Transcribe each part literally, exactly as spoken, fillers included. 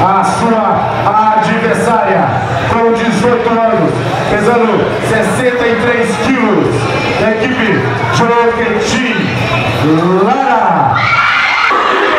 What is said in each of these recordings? a sua adversária com dezoito anos, pesando sessenta e três quilos, da equipe Joquetim Lara. Yes,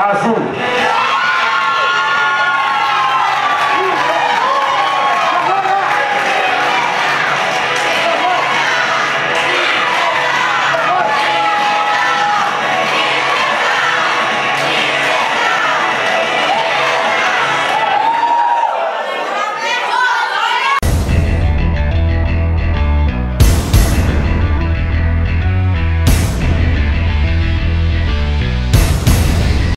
Asim.